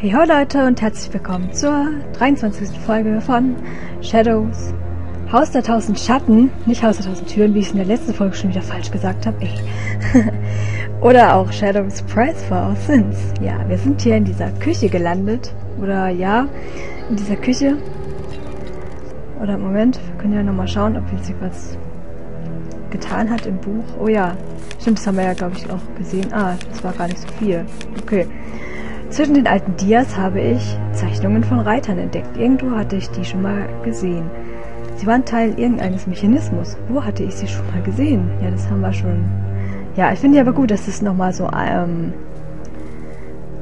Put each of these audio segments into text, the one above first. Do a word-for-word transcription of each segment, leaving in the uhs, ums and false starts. Hey ho Leute und herzlich willkommen zur dreiundzwanzigsten Folge von Shadows Haus der tausend Schatten, nicht Haus der tausend Türen, wie ich es in der letzten Folge schon wieder falsch gesagt habe, ey. Oder auch Shadows Price for our Sins. Ja, wir sind hier in dieser Küche gelandet, oder ja, in dieser Küche. Oder Moment, wir können ja nochmal schauen, ob sie was getan hat im Buch. Oh ja, stimmt, das haben wir ja, glaube ich, auch gesehen. Ah, das war gar nicht so viel. Okay. Zwischen den alten Dias habe ich Zeichnungen von Reitern entdeckt. Irgendwo hatte ich die schon mal gesehen. Sie waren Teil irgendeines Mechanismus. Wo hatte ich sie schon mal gesehen? Ja, das haben wir schon... Ja, ich finde aber gut, dass das nochmal so ähm,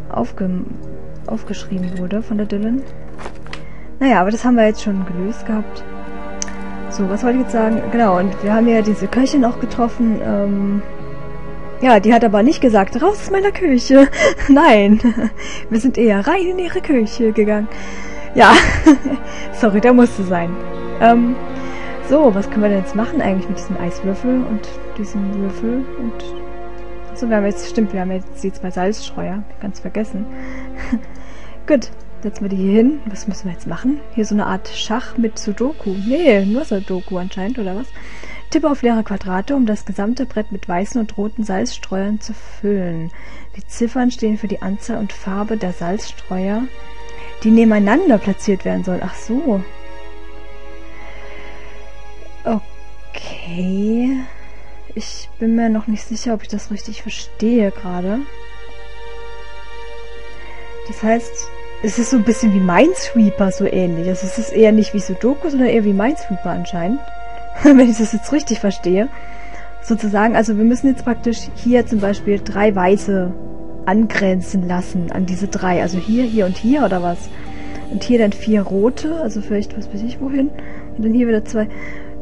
aufge aufgeschrieben wurde von der Dylan. Naja, aber das haben wir jetzt schon gelöst gehabt. So, was wollte ich jetzt sagen? Genau, und wir haben ja diese Köchin auch getroffen, ähm... ja, die hat aber nicht gesagt, raus aus meiner Küche. Nein, wir sind eher rein in ihre Küche gegangen. Ja, sorry, der musste sein. Ähm, so, was können wir denn jetzt machen eigentlich mit diesem Eiswürfel und diesem Würfel? Und so, wir haben jetzt, stimmt, wir haben jetzt die zwei Salzstreuer, ganz vergessen. Gut, setzen wir die hier hin. Was müssen wir jetzt machen? Hier so eine Art Schach mit Sudoku. Nee, nur Sudoku anscheinend, oder was? Tippe auf leere Quadrate, um das gesamte Brett mit weißen und roten Salzstreuern zu füllen. Die Ziffern stehen für die Anzahl und Farbe der Salzstreuer, die nebeneinander platziert werden sollen. Ach so. Okay. Ich bin mir noch nicht sicher, ob ich das richtig verstehe gerade. Das heißt, es ist so ein bisschen wie Minesweeper so ähnlich. Also es ist eher nicht wie Sudoku, sondern eher wie Minesweeper anscheinend. Wenn ich das jetzt richtig verstehe, sozusagen, also wir müssen jetzt praktisch hier zum Beispiel drei weiße angrenzen lassen an diese drei, also hier, hier und hier oder was? Und hier dann vier rote, also vielleicht, was weiß ich wohin, und dann hier wieder zwei,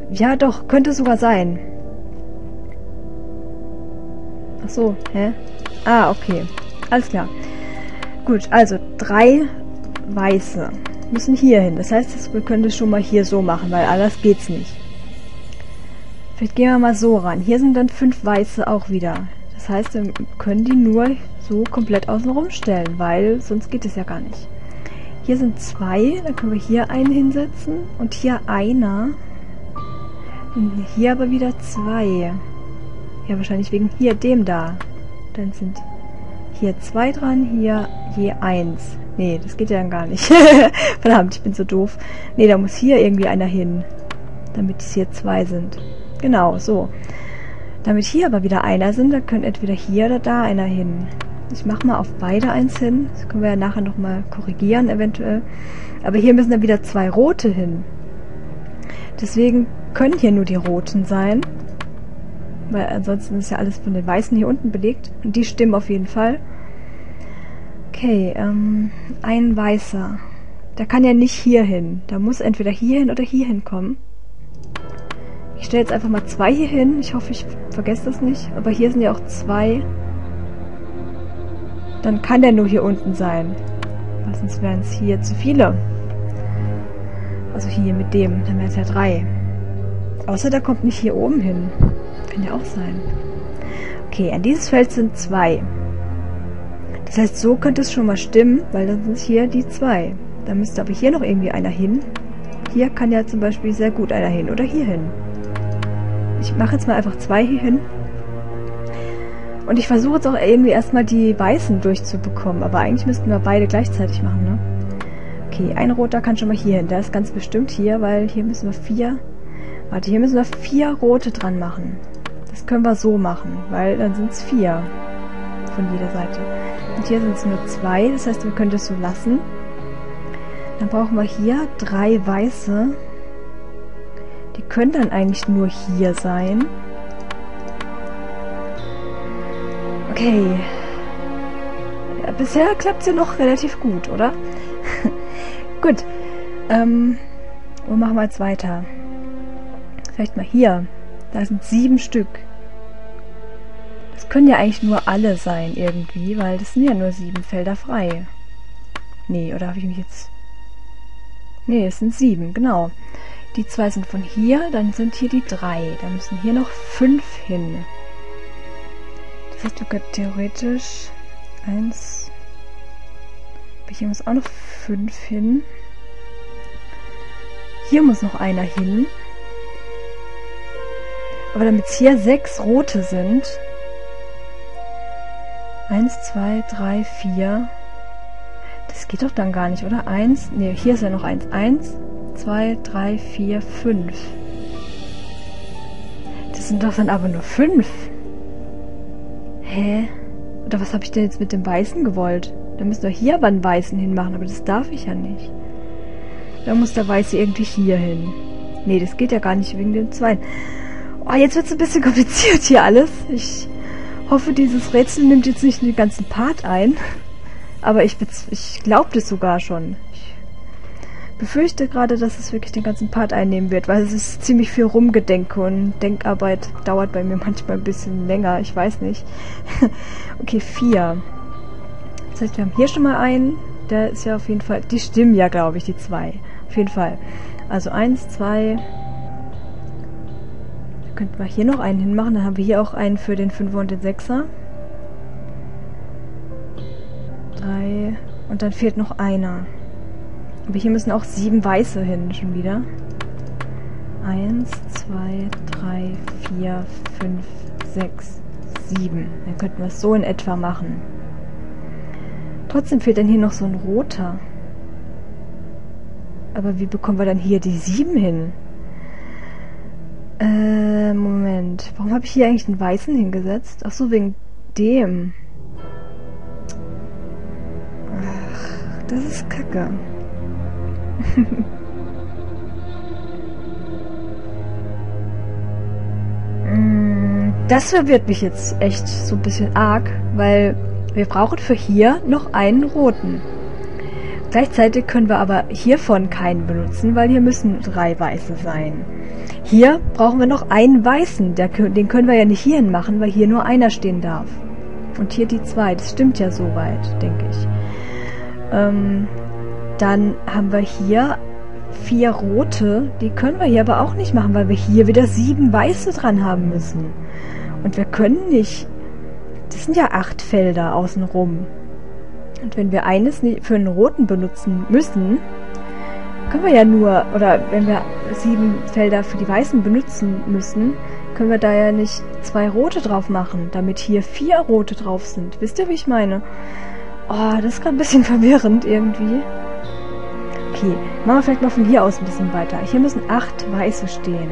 ja doch, könnte sogar sein. Ach so, hä? Ah, okay, alles klar. Gut, also drei weiße müssen hier hin, das heißt, wir können das schon mal hier so machen, weil anders geht's nicht. Vielleicht gehen wir mal so ran. Hier sind dann fünf weiße auch wieder. Das heißt, wir können die nur so komplett außen rum stellen, weil sonst geht es ja gar nicht. Hier sind zwei, dann können wir hier einen hinsetzen und hier einer. Und hier aber wieder zwei. Ja, wahrscheinlich wegen hier dem da. Dann sind hier zwei dran, hier je eins. Nee, das geht ja dann gar nicht. Verdammt, ich bin so doof. Nee, da muss hier irgendwie einer hin, damit es hier zwei sind. Genau, so. Damit hier aber wieder einer sind, dann können entweder hier oder da einer hin. Ich mache mal auf beide eins hin. Das können wir ja nachher nochmal korrigieren, eventuell. Aber hier müssen dann wieder zwei rote hin. Deswegen können hier nur die roten sein. Weil ansonsten ist ja alles von den weißen hier unten belegt. Und die stimmen auf jeden Fall. Okay, ähm, ein weißer. Der kann ja nicht hier hin. Der muss entweder hier hin oder hier hinkommen. Ich stelle jetzt einfach mal zwei hier hin. Ich hoffe, ich vergesse das nicht. Aber hier sind ja auch zwei. Dann kann der nur hier unten sein. Weil sonst wären es hier zu viele. Also hier mit dem. Dann wären es ja drei. Außer der kommt nicht hier oben hin. Kann ja auch sein. Okay, an dieses Feld sind zwei. Das heißt, so könnte es schon mal stimmen, weil dann sind hier die zwei. Dann müsste aber hier noch irgendwie einer hin. Hier kann ja zum Beispiel sehr gut einer hin oder hier hin. Ich mache jetzt mal einfach zwei hier hin. Und ich versuche jetzt auch irgendwie erstmal die weißen durchzubekommen. Aber eigentlich müssten wir beide gleichzeitig machen, ne? Okay, ein roter kann schon mal hier hin. Der ist ganz bestimmt hier, weil hier müssen wir vier... Warte, hier müssen wir vier rote dran machen. Das können wir so machen, weil dann sind es vier von jeder Seite. Und hier sind es nur zwei, das heißt, wir können das so lassen. Dann brauchen wir hier drei weiße. Die können dann eigentlich nur hier sein. Okay. Ja, bisher klappt es ja noch relativ gut, oder? Gut. Ähm, wo machen wir jetzt weiter? Vielleicht mal hier. Da sind sieben Stück. Das können ja eigentlich nur alle sein irgendwie, weil das sind ja nur sieben Felder frei. Nee, oder habe ich mich jetzt... Nee, es sind sieben, genau. Die zwei sind von hier, dann sind hier die drei. Dann müssen hier noch fünf hin. Das heißt, du könntest theoretisch eins, Aber hier muss auch noch fünf hin. Hier muss noch einer hin. Aber damit es hier sechs rote sind. Eins, zwei, drei, vier. Das geht doch dann gar nicht, oder? Eins. Ne, hier ist ja noch eins. Eins, zwei, drei, vier, fünf. Das sind doch dann aber nur fünf. Hä? Oder was habe ich denn jetzt mit dem Weißen gewollt? Da müssen wir hier aber einen Weißen hinmachen, aber das darf ich ja nicht. Da muss der Weiße irgendwie hier hin. Nee, das geht ja gar nicht wegen dem Zweiten. Oh, jetzt wird es ein bisschen kompliziert hier alles. Ich hoffe, dieses Rätsel nimmt jetzt nicht den ganzen Part ein. Aber ich, ich glaube das sogar schon. Ich befürchte gerade, dass es wirklich den ganzen Part einnehmen wird, weil es ist ziemlich viel Rumgedenke und Denkarbeit dauert bei mir manchmal ein bisschen länger. Ich weiß nicht. Okay, vier. Das heißt, wir haben hier schon mal einen. Der ist ja auf jeden Fall... Die stimmen ja, glaube ich, die zwei. Auf jeden Fall. Also eins, zwei... Da könnten wir hier noch einen hinmachen. Dann haben wir hier auch einen für den Fünfer und den Sechser. Drei. Und dann fehlt noch einer. Aber hier müssen auch sieben Weiße hin, schon wieder. Eins, zwei, drei, vier, fünf, sechs, sieben. Dann könnten wir es so in etwa machen. Trotzdem fehlt dann hier noch so ein roter. Aber wie bekommen wir dann hier die sieben hin? Äh, Moment. Warum habe ich hier eigentlich einen Weißen hingesetzt? Ach so, wegen dem. Ach, das ist Kacke. Das verwirrt mich jetzt echt so ein bisschen arg, weil... Wir brauchen für hier noch einen roten. Gleichzeitig können wir aber hiervon keinen benutzen, weil hier müssen drei weiße sein. Hier brauchen wir noch einen weißen. Der, den können wir ja nicht hierhin machen, weil hier nur einer stehen darf. Und hier die zwei. Das stimmt ja soweit, denke ich. Ähm, dann haben wir hier vier rote. Die können wir hier aber auch nicht machen, weil wir hier wieder sieben weiße dran haben müssen. Und wir können nicht... Das sind ja acht Felder außenrum. Und wenn wir eines für einen roten benutzen müssen, können wir ja nur, oder wenn wir sieben Felder für die weißen benutzen müssen, können wir da ja nicht zwei rote drauf machen, damit hier vier rote drauf sind. Wisst ihr, wie ich meine? Oh, das ist gerade ein bisschen verwirrend irgendwie. Okay, machen wir vielleicht mal von hier aus ein bisschen weiter. Hier müssen acht weiße stehen.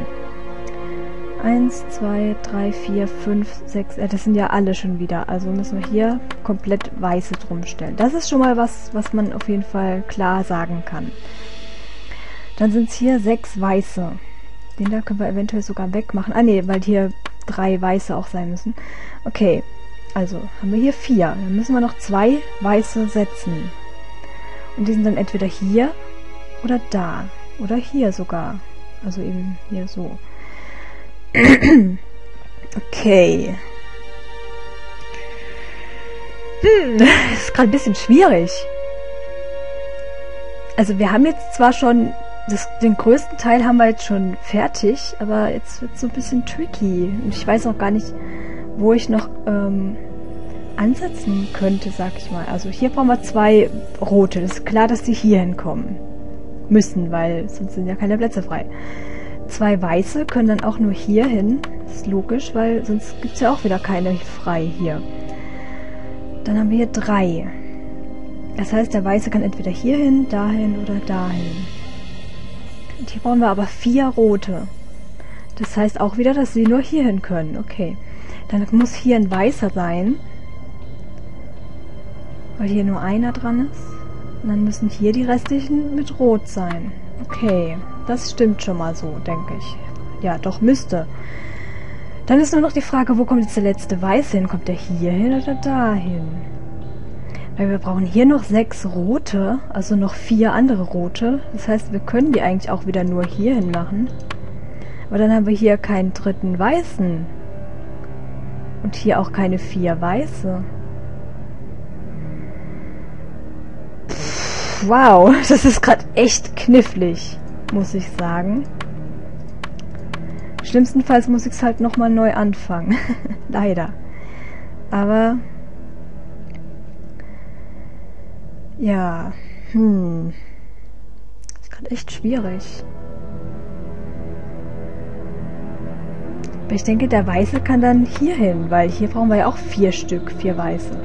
eins, zwei, drei, vier, fünf, sechs, äh, das sind ja alle schon wieder. Also müssen wir hier komplett weiße drum stellen. Das ist schon mal was, was man auf jeden Fall klar sagen kann. Dann sind es hier sechs weiße. Den da können wir eventuell sogar wegmachen. Ah ne, weil hier drei weiße auch sein müssen. Okay, also haben wir hier vier. Dann müssen wir noch zwei weiße setzen. Und die sind dann entweder hier oder da. Oder hier sogar. Also eben hier so. Okay. Hm, das ist gerade ein bisschen schwierig. Also wir haben jetzt zwar schon, das, den größten Teil haben wir jetzt schon fertig, aber jetzt wird es so ein bisschen tricky. Und ich weiß auch gar nicht, wo ich noch ähm, ansetzen könnte, sag ich mal. Also hier brauchen wir zwei rote. Das ist klar, dass die hier hinkommen müssen, weil sonst sind ja keine Plätze frei. Zwei weiße können dann auch nur hier hin. Ist logisch, weil sonst gibt es ja auch wieder keine frei hier. Dann haben wir hier drei. Das heißt, der Weiße kann entweder hier hin, dahin oder dahin. Und hier brauchen wir aber vier rote. Das heißt auch wieder, dass sie nur hier hin können. Okay. Dann muss hier ein Weißer sein. Weil hier nur einer dran ist. Und dann müssen hier die restlichen mit Rot sein. Okay, das stimmt schon mal so, denke ich. Ja, doch müsste. Dann ist nur noch die Frage, wo kommt jetzt der letzte Weiße hin? Kommt der hier hin oder dahin? Weil wir brauchen hier noch sechs rote, also noch vier andere rote. Das heißt, wir können die eigentlich auch wieder nur hier hin machen. Aber dann haben wir hier keinen dritten Weißen. Und hier auch keine vier Weiße. Wow, das ist gerade echt knifflig, muss ich sagen. Schlimmstenfalls muss ich es halt nochmal neu anfangen. Leider. Aber Ja, hm. Das ist gerade echt schwierig. Aber ich denke, der Weiße kann dann hier hin, weil hier brauchen wir ja auch vier Stück, vier Weiße.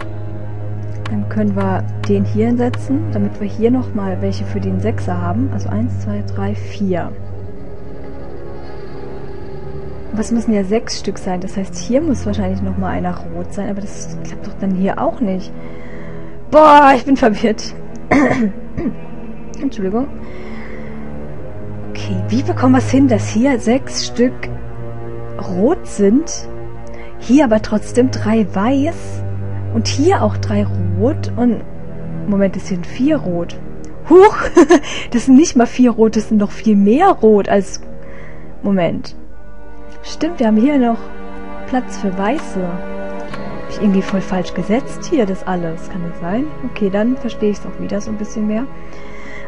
Dann können wir den hier hinsetzen, damit wir hier nochmal welche für den Sechser haben. Also eins, zwei, drei, vier. Aber es müssen ja sechs Stück sein. Das heißt, hier muss wahrscheinlich nochmal einer rot sein. Aber das klappt doch dann hier auch nicht. Boah, ich bin verwirrt. Entschuldigung. Okay, wie bekommen wir es hin, dass hier sechs Stück rot sind? Hier aber trotzdem drei weiß. Und hier auch drei rot. Und, Moment, das sind vier rot. Huch, das sind nicht mal vier rot, das sind noch viel mehr rot als... Moment. Stimmt, wir haben hier noch Platz für Weiße. Hab ich irgendwie voll falsch gesetzt hier, das alles. Kann das sein? Okay, dann verstehe ich es auch wieder so ein bisschen mehr.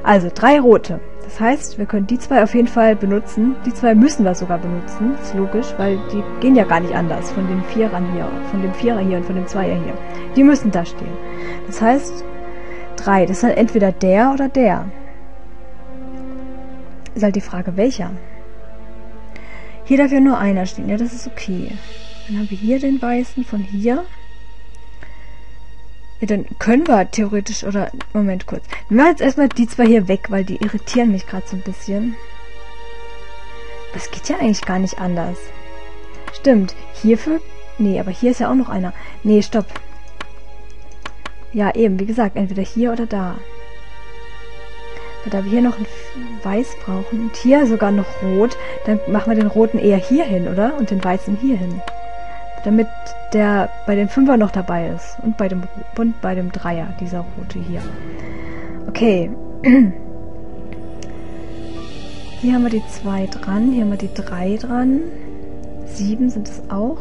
Also, drei rote. Das heißt, wir können die zwei auf jeden Fall benutzen. Die zwei müssen wir sogar benutzen. Ist logisch, weil die gehen ja gar nicht anders. Von den Vierern hier, von dem Vierer hier und von dem Zweier hier. Die müssen da stehen. Das heißt, drei. Das ist dann entweder der oder der. Ist halt die Frage, welcher. Hier darf ja nur einer stehen. Ja, das ist okay. Dann haben wir hier den Weißen von hier. Ja, dann können wir theoretisch, oder... Moment kurz. Wir machen jetzt erstmal die zwei hier weg, weil die irritieren mich gerade so ein bisschen. Das geht ja eigentlich gar nicht anders. Stimmt. Hierfür... Nee, aber hier ist ja auch noch einer. Nee, stopp. Ja, eben. Wie gesagt, entweder hier oder da. Da wir hier noch ein Weiß brauchen und hier sogar noch Rot, dann machen wir den Roten eher hier hin, oder? Und den Weißen hier hin. Damit der bei den Fünfer noch dabei ist. Und bei dem, und bei dem Dreier, dieser Rote hier. Okay. Hier haben wir die zwei dran, hier haben wir die drei dran. sieben sind es auch.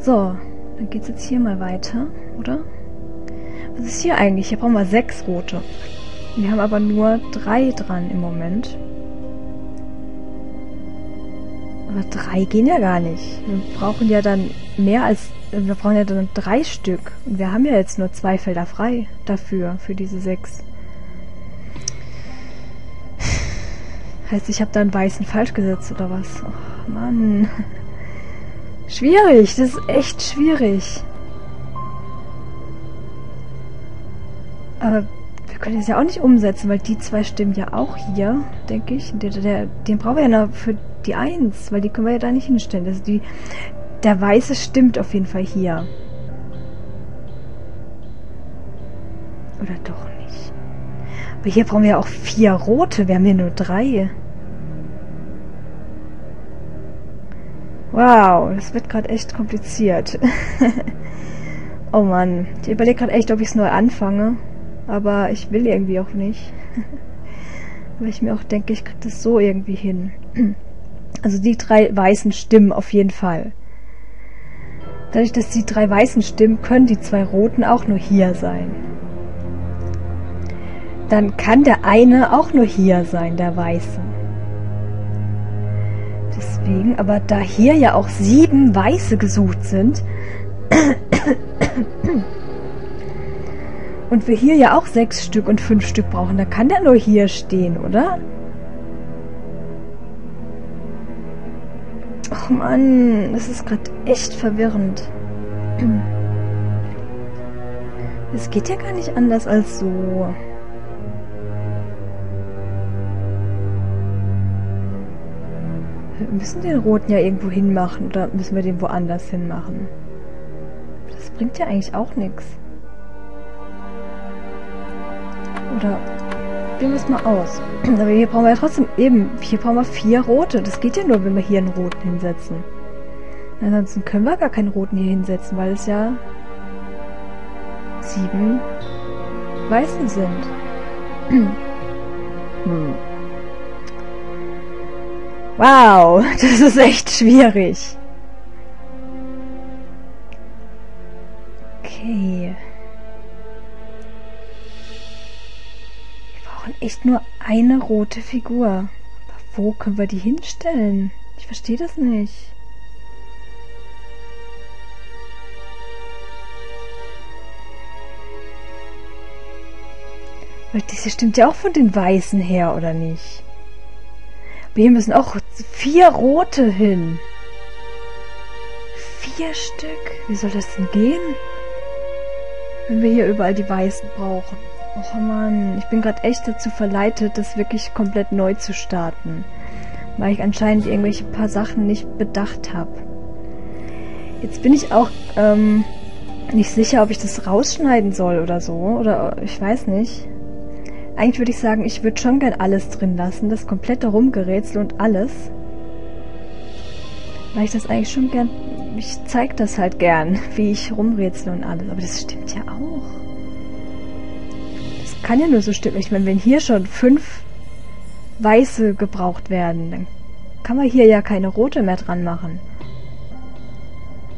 So, dann geht's jetzt hier mal weiter, oder? Was ist hier eigentlich? Hier brauchen wir sechs Rote. Wir haben aber nur drei dran im Moment. Aber drei gehen ja gar nicht. Wir brauchen ja dann mehr als... Wir brauchen ja dann drei Stück. Und wir haben ja jetzt nur zwei Felder frei dafür, für diese sechs. Heißt, ich habe da einen Weißen falsch gesetzt, oder was? Och, Mann. Schwierig, das ist echt schwierig. Aber... Wir können das ja auch nicht umsetzen, weil die zwei stimmen ja auch hier, denke ich. Der, der, den brauchen wir ja noch für die Eins, weil die können wir ja da nicht hinstellen. Also die, der Weiße stimmt auf jeden Fall hier. Oder doch nicht. Aber hier brauchen wir ja auch vier Rote, wir haben hier nur drei. Wow, das wird gerade echt kompliziert. Oh Mann, ich überlege gerade echt, ob ich es neu anfange. Aber ich will irgendwie auch nicht. Weil ich mir auch denke, ich kriege das so irgendwie hin. Also die drei Weißen stimmen auf jeden Fall. Dadurch, dass die drei Weißen stimmen, können die zwei Roten auch nur hier sein. Dann kann der eine auch nur hier sein, der Weiße. Deswegen, aber da hier ja auch sieben Weiße gesucht sind... Und wir hier ja auch sechs Stück und fünf Stück brauchen. Da kann der nur hier stehen, oder? Och Mann, das ist gerade echt verwirrend. Es geht ja gar nicht anders als so. Wir müssen den Roten ja irgendwo hinmachen. Oder müssen wir den woanders hinmachen? Das bringt ja eigentlich auch nichts. Oder wir müssen mal aus. Aber hier brauchen wir ja trotzdem eben, hier brauchen wir vier Rote. Das geht ja nur, wenn wir hier einen Roten hinsetzen. Ansonsten können wir gar keinen Roten hier hinsetzen, weil es ja sieben Weißen sind. Hm. Wow, das ist echt schwierig. Okay. Echt nur eine rote Figur. Aber wo können wir die hinstellen? Ich verstehe das nicht. Weil diese stimmt ja auch von den Weißen her, oder nicht? Aber hier müssen auch vier Rote hin. Vier Stück. Wie soll das denn gehen? Wenn wir hier überall die Weißen brauchen. Och Mann, ich bin gerade echt dazu verleitet, das wirklich komplett neu zu starten. Weil ich anscheinend irgendwelche paar Sachen nicht bedacht habe. Jetzt bin ich auch ähm, nicht sicher, ob ich das rausschneiden soll oder so. Oder ich weiß nicht. Eigentlich würde ich sagen, ich würde schon gern alles drin lassen. Das komplette Rumgerätsel und alles. Weil ich das eigentlich schon gern... Ich zeige das halt gern, wie ich rumrätsel und alles. Aber das stimmt ja auch. Das kann ja nur so stimmen. Ich meine, wenn hier schon fünf Weiße gebraucht werden, dann kann man hier ja keine Rote mehr dran machen.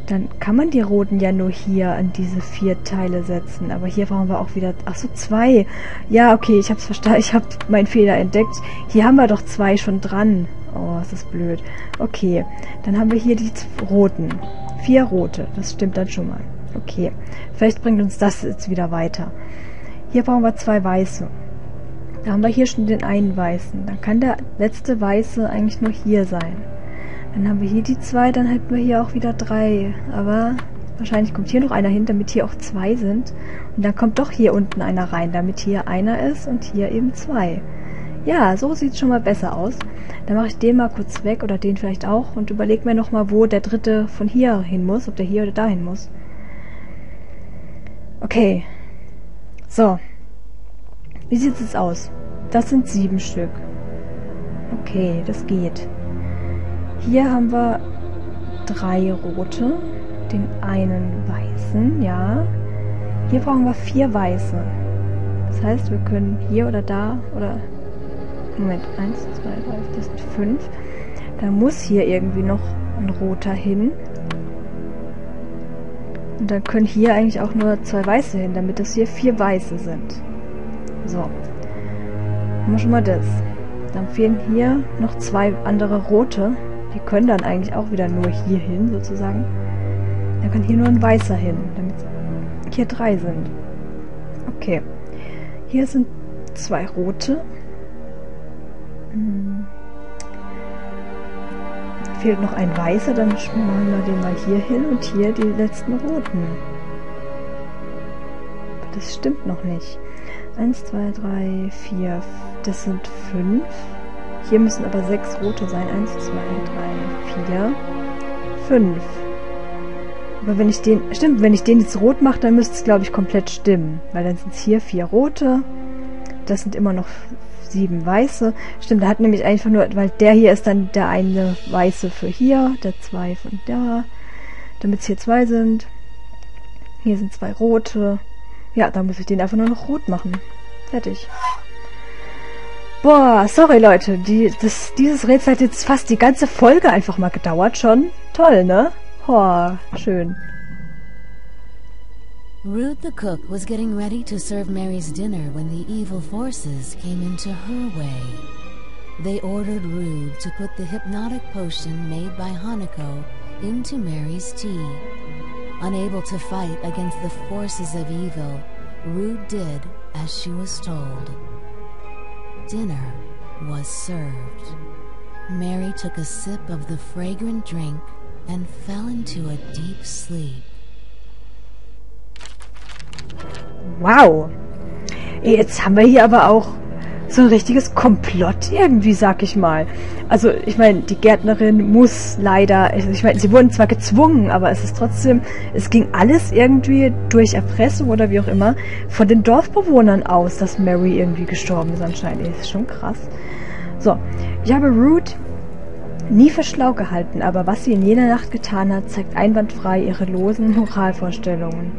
Dann kann man die Roten ja nur hier an diese vier Teile setzen. Aber hier brauchen wir auch wieder... Ach so, zwei. Ja, okay, ich hab's verstanden. Ich hab meinen Fehler entdeckt. Hier haben wir doch zwei schon dran. Oh, ist das blöd. Okay, dann haben wir hier die Roten. Vier Rote. Das stimmt dann schon mal. Okay, vielleicht bringt uns das jetzt wieder weiter. Hier brauchen wir zwei Weiße. Da haben wir hier schon den einen Weißen. Dann kann der letzte Weiße eigentlich nur hier sein. Dann haben wir hier die zwei, dann hätten wir hier auch wieder drei. Aber wahrscheinlich kommt hier noch einer hin, damit hier auch zwei sind. Und dann kommt doch hier unten einer rein, damit hier einer ist und hier eben zwei. Ja, so sieht es schon mal besser aus. Dann mache ich den mal kurz weg oder den vielleicht auch und überlege mir nochmal, wo der dritte von hier hin muss, ob der hier oder da hin muss. Okay. So. Wie sieht es jetzt aus? Das sind sieben Stück. Okay, das geht. Hier haben wir drei rote, den einen weißen, ja. Hier brauchen wir vier weiße. Das heißt, wir können hier oder da, oder... Moment, eins, zwei, drei, das sind fünf. Da muss hier irgendwie noch ein roter hin. Und dann können hier eigentlich auch nur zwei weiße hin, damit das hier vier weiße sind. So. Haben wir schon mal das. Dann fehlen hier noch zwei andere rote. Die können dann eigentlich auch wieder nur hier hin, sozusagen. Da kann hier nur ein weißer hin, damit hier drei sind. Okay. Hier sind zwei rote. Hm. Fehlt noch ein weißer, dann machen wir den mal hier hin und hier die letzten roten. Aber das stimmt noch nicht. eins, zwei, drei, vier, das sind fünf. Hier müssen aber sechs rote sein. eins, zwei, drei, vier, fünf. Aber wenn ich den... Stimmt, wenn ich den jetzt rot mache, dann müsste es, glaube ich, komplett stimmen. Weil dann sind es hier vier rote. Das sind immer noch sieben weiße. Stimmt, da hat nämlich einfach nur... Weil der hier ist dann der eine weiße für hier, der zwei von da. Damit es hier zwei sind. Hier sind zwei rote. Ja, dann muss ich den einfach nur noch rot machen. Fertig. Boah, sorry Leute, die, das, dieses Rätsel hat jetzt fast die ganze Folge einfach mal gedauert schon. Toll, ne? Boah, schön. Rude the cook was getting ready to serve Mary's dinner when the evil forces came into her way. They ordered Rude to put the hypnotic potion made by Hanako into Mary's tea. Unable to fight against the forces of evil, Rude did as she was told. Dinner was served. Mary took a sip of the fragrant drink and fell into a deep sleep. Wow! Jetzt haben wir hier aber auch so ein richtiges Komplott irgendwie, sag ich mal. Also, ich meine, die Gärtnerin muss leider... Ich meine, sie wurden zwar gezwungen, aber es ist trotzdem... Es ging alles irgendwie durch Erpressung oder wie auch immer von den Dorfbewohnern aus, dass Mary irgendwie gestorben ist anscheinend. Das ist schon krass. So, ich habe Ruth nie für schlau gehalten, aber was sie in jener Nacht getan hat, zeigt einwandfrei ihre losen Moralvorstellungen.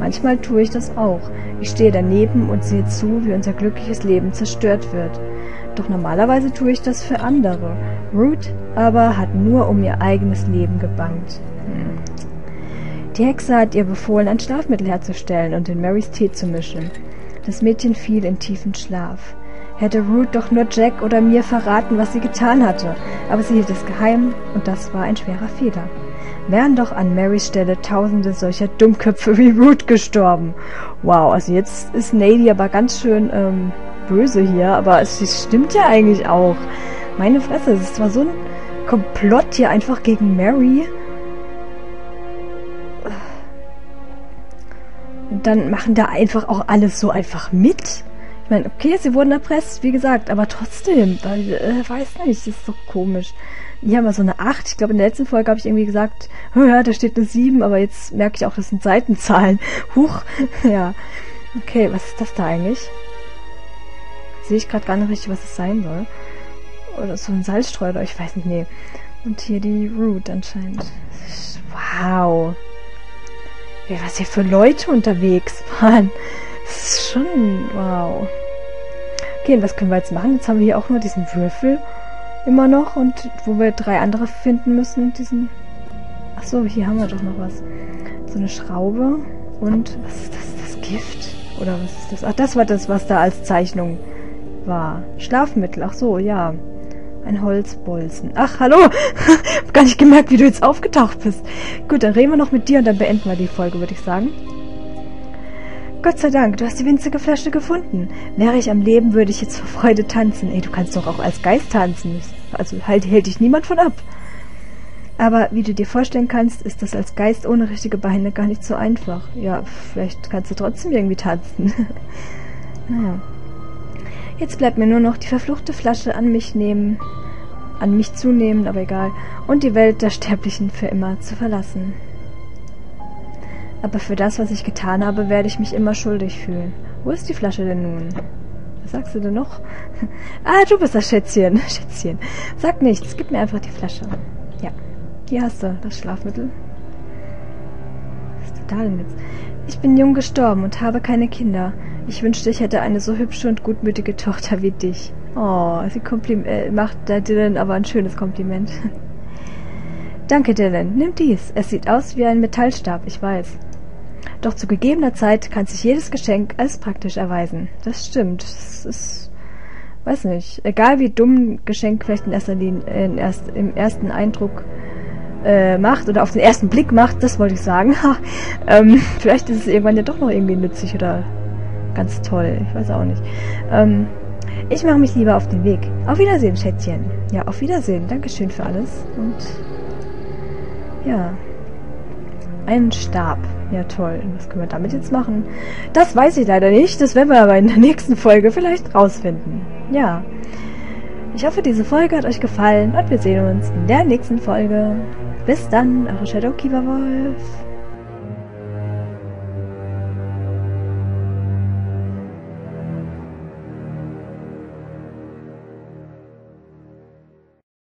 Manchmal tue ich das auch. Ich stehe daneben und sehe zu, wie unser glückliches Leben zerstört wird. Doch normalerweise tue ich das für andere. Ruth aber hat nur um ihr eigenes Leben gebangt. Hm. Die Hexe hat ihr befohlen, ein Schlafmittel herzustellen und in Marys Tee zu mischen. Das Mädchen fiel in tiefen Schlaf. Hätte Ruth doch nur Jack oder mir verraten, was sie getan hatte. Aber sie hielt es geheim und das war ein schwerer Fehler. wären doch an Marys Stelle tausende solcher Dummköpfe wie Rude gestorben. Wow, also jetzt ist Nadia aber ganz schön ähm, böse hier, aber es stimmt ja eigentlich auch. Meine Fresse, es ist zwar so ein Komplott hier einfach gegen Mary. Und dann machen da einfach auch alles so einfach mit. Ich meine, okay, sie wurden erpresst, wie gesagt, aber trotzdem, weil, äh, weiß nicht, das ist doch komisch. Hier haben wir so eine acht. Ich glaube, in der letzten Folge habe ich irgendwie gesagt, ja, da steht eine sieben, aber jetzt merke ich auch, das sind Seitenzahlen. Huch, ja. Okay, was ist das da eigentlich? Sehe ich gerade gar nicht richtig, was es sein soll. Oder so ein Salzstreuer, ich weiß nicht, nee. Und hier die Rude anscheinend. Wow. Ey, was hier für Leute unterwegs waren. Das ist schon, wow. Okay, und was können wir jetzt machen? Jetzt haben wir hier auch nur diesen Würfel immer noch und wo wir drei andere finden müssen. Diesen. Achso, hier haben wir doch noch was. So eine Schraube und was ist das? Das Gift? Oder was ist das? Ach, das war das, was da als Zeichnung war. Schlafmittel, ach so, ja. Ein Holzbolzen. Ach, hallo! Hab gar nicht gemerkt, wie du jetzt aufgetaucht bist. Gut, dann reden wir noch mit dir und dann beenden wir die Folge, würde ich sagen. Gott sei Dank, du hast die winzige Flasche gefunden. Wäre ich am Leben, würde ich jetzt vor Freude tanzen. Ey, du kannst doch auch als Geist tanzen. Also halt, hält dich niemand von ab. Aber wie du dir vorstellen kannst, ist das als Geist ohne richtige Beine gar nicht so einfach. Ja, vielleicht kannst du trotzdem irgendwie tanzen. Naja. Jetzt bleibt mir nur noch die verfluchte Flasche an mich nehmen, an mich zunehmen, aber egal, und die Welt der Sterblichen für immer zu verlassen. Aber für das, was ich getan habe, werde ich mich immer schuldig fühlen. Wo ist die Flasche denn nun? Was sagst du denn noch? Ah, du bist das Schätzchen. Schätzchen. Sag nichts, gib mir einfach die Flasche. Ja, hier hast du das Schlafmittel. Was ist da denn jetzt? Ich bin jung gestorben und habe keine Kinder. Ich wünschte, ich hätte eine so hübsche und gutmütige Tochter wie dich. Oh, sie äh, macht der Dylan aber ein schönes Kompliment. Danke, Dylan. Nimm dies. Es sieht aus wie ein Metallstab, ich weiß. Doch zu gegebener Zeit kann sich jedes Geschenk als praktisch erweisen. Das stimmt. Das ist... weiß nicht. Egal wie dumm ein Geschenk vielleicht in erster Linie, in erst, im ersten Eindruck... macht oder auf den ersten Blick macht, das wollte ich sagen. ähm, vielleicht ist es irgendwann ja doch noch irgendwie nützlich oder ganz toll. Ich weiß auch nicht. Ähm, ich mache mich lieber auf den Weg. Auf Wiedersehen, Schätzchen. Ja, auf Wiedersehen. Dankeschön für alles. Und ja. Einen Stab. Ja, toll. Und was können wir damit jetzt machen? Das weiß ich leider nicht. Das werden wir aber in der nächsten Folge vielleicht rausfinden. Ja. Ich hoffe, diese Folge hat euch gefallen und wir sehen uns in der nächsten Folge. Bis dann, eure ShadowKibaWolf.